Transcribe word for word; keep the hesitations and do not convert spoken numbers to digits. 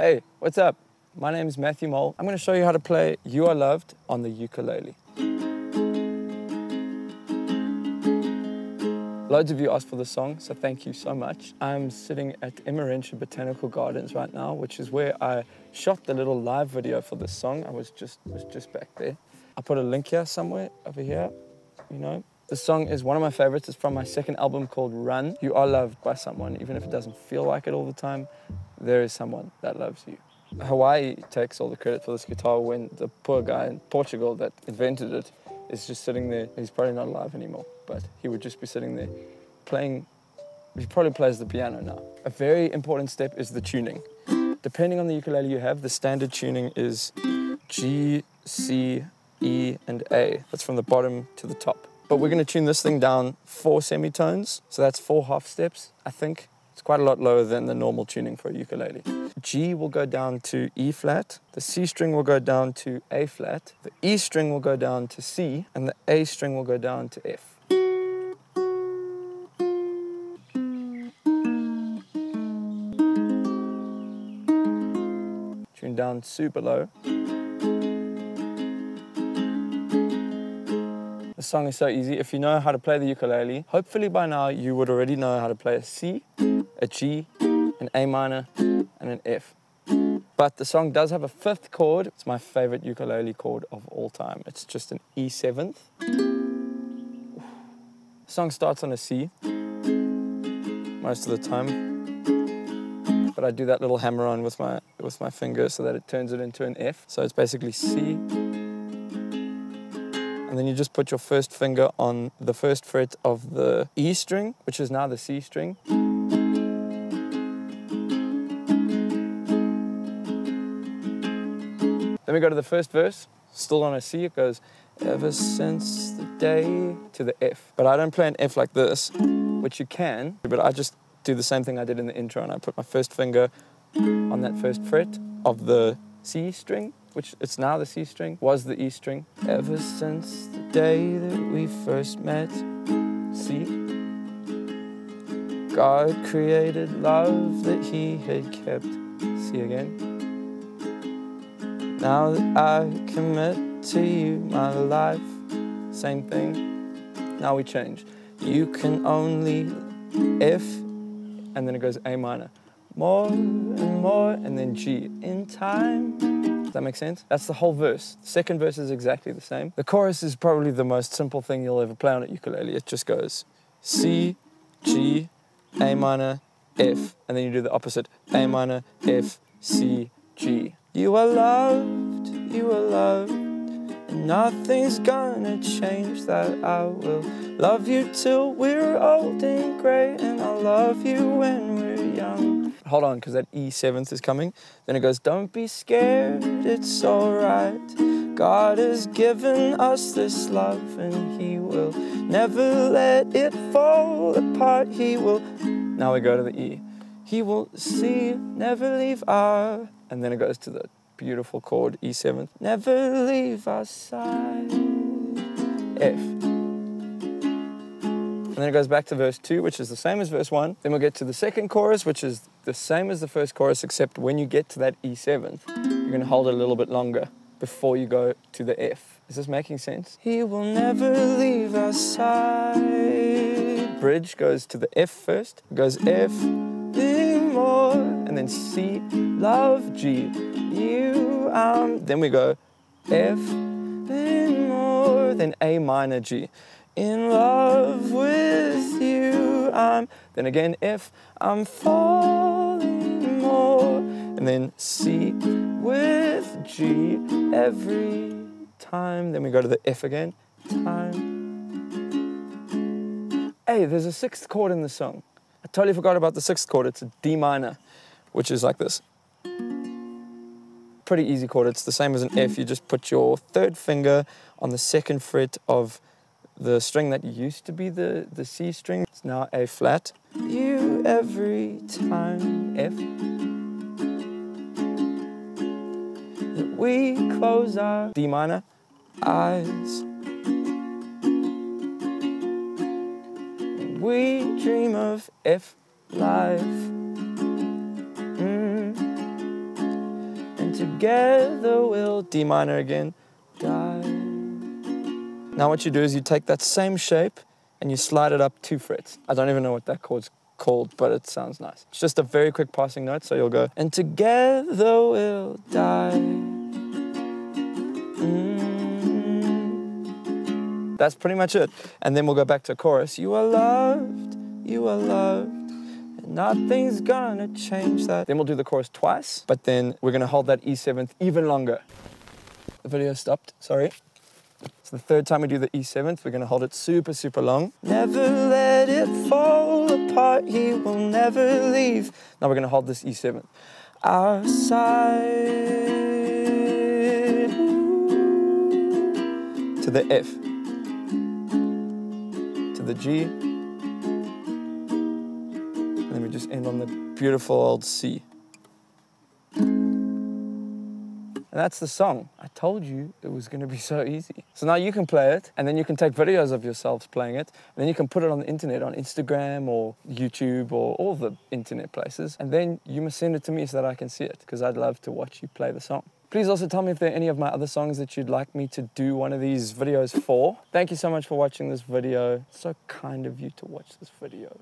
Hey, what's up? My name is Matthew Mole. I'm going to show you how to play You Are Loved on the ukulele. Loads of you asked for the song, so thank you so much. I'm sitting at Emmerentia Botanical Gardens right now, which is where I shot the little live video for this song. I was just, was just back there. I put a link here somewhere, over here, you know. The song is one of my favorites. It's from my second album called Run. You are loved by someone, even if it doesn't feel like it all the time. There is someone that loves you. Hawaii takes all the credit for this guitar when the poor guy in Portugal that invented it is just sitting there. He's probably not alive anymore, but he would just be sitting there playing. He probably plays the piano now. A very important step is the tuning. Depending on the ukulele you have, the standard tuning is G, C, E, and A. That's from the bottom to the top. But we're going to tune this thing down four semitones, so that's four half steps, I think. It's quite a lot lower than the normal tuning for a ukulele. G will go down to E flat, the C string will go down to A flat, the E string will go down to C, and the A string will go down to F. Tune down super low. The song is so easy. If you know how to play the ukulele, hopefully by now you would already know how to play a C, a G, an A minor, and an F. But the song does have a fifth chord. It's my favorite ukulele chord of all time. It's just an E seventh. The song starts on a C most of the time, but I do that little hammer on with my, with my finger so that it turns it into an F. So it's basically C, and then you just put your first finger on the first fret of the E string, which is now the C string. Then we go to the first verse, still on a C, it goes, ever since the day, to the F. But I don't play an F like this, which you can, but I just do the same thing I did in the intro, and I put my first finger on that first fret of the C string, which it's now the C string, was the E string. Ever since the day that we first met, C. God created love that he had kept, C again. Now that I commit to you my life, same thing. Now we change. You can only F, and then it goes A minor. More and more, and then G. In time. Does that make sense? That's the whole verse. The second verse is exactly the same. The chorus is probably the most simple thing you'll ever play on a ukulele. It just goes C, G, A minor, F. And then you do the opposite. A minor, F, C, G. You are loved, you are loved, and nothing's gonna change that. I will love you till we're old and grey, and I'll love you when we're young. Hold on, because that E seventh is coming. Then it goes, don't be scared, it's alright. God has given us this love, and he will never let it fall apart. He will... Now we go to the E. He will see, never leave our... And then it goes to the beautiful chord, E seven. Never leave our side, F. And then it goes back to verse two, which is the same as verse one. Then we'll get to the second chorus, which is the same as the first chorus, except when you get to that E seven, you're gonna hold it a little bit longer before you go to the F. Is this making sense? He will never leave our side. Bridge goes to the F first. It goes F, and then C, love, G, you, um, then we go F, then more, then A minor, G, in love with you, um, then again F, I'm falling more, and then C with G every time, then we go to the F again, time. Hey, there's a sixth chord in the song. I totally forgot about the sixth chord. It's a D minor, which is like this. Pretty easy chord. It's the same as an F. You just put your third finger on the second fret of the string that used to be the, the C string. It's now A flat. You every time, F. That we close our D minor eyes. We dream of F life. Mm. together we'll, D minor again, die. Now what you do is you take that same shape and you slide it up two frets. I don't even know what that chord's called, but it sounds nice. It's just a very quick passing note, so you'll go, and together we'll die. Mm. That's pretty much it. And then we'll go back to chorus. You are loved, you are loved, and nothing's gonna change that. Then we'll do the chorus twice, but then we're gonna hold that E seventh even longer. The video stopped, sorry. So the third time we do the E seventh, we're gonna hold it super, super long. Never let it fall apart, he will never leave. Now we're gonna hold this E seventh. Our side, to the F, to the G, and then we just end on the beautiful old C. And that's the song. I told you it was going to be so easy. So now you can play it, and then you can take videos of yourselves playing it, and then you can put it on the internet, on Instagram or YouTube or all the internet places, and then you must send it to me so that I can see it, because I'd love to watch you play the song. Please also tell me if there are any of my other songs that you'd like me to do one of these videos for. Thank you so much for watching this video. It's so kind of you to watch this video.